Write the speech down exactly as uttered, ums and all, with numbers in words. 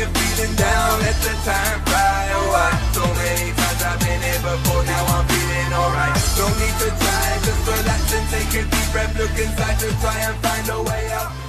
you're feeling down, let the time fly. Oh, I, so many times I've been here before, now I'm feeling alright. Don't need to try, just relax and take a deep breath. Look inside to try and find a way out.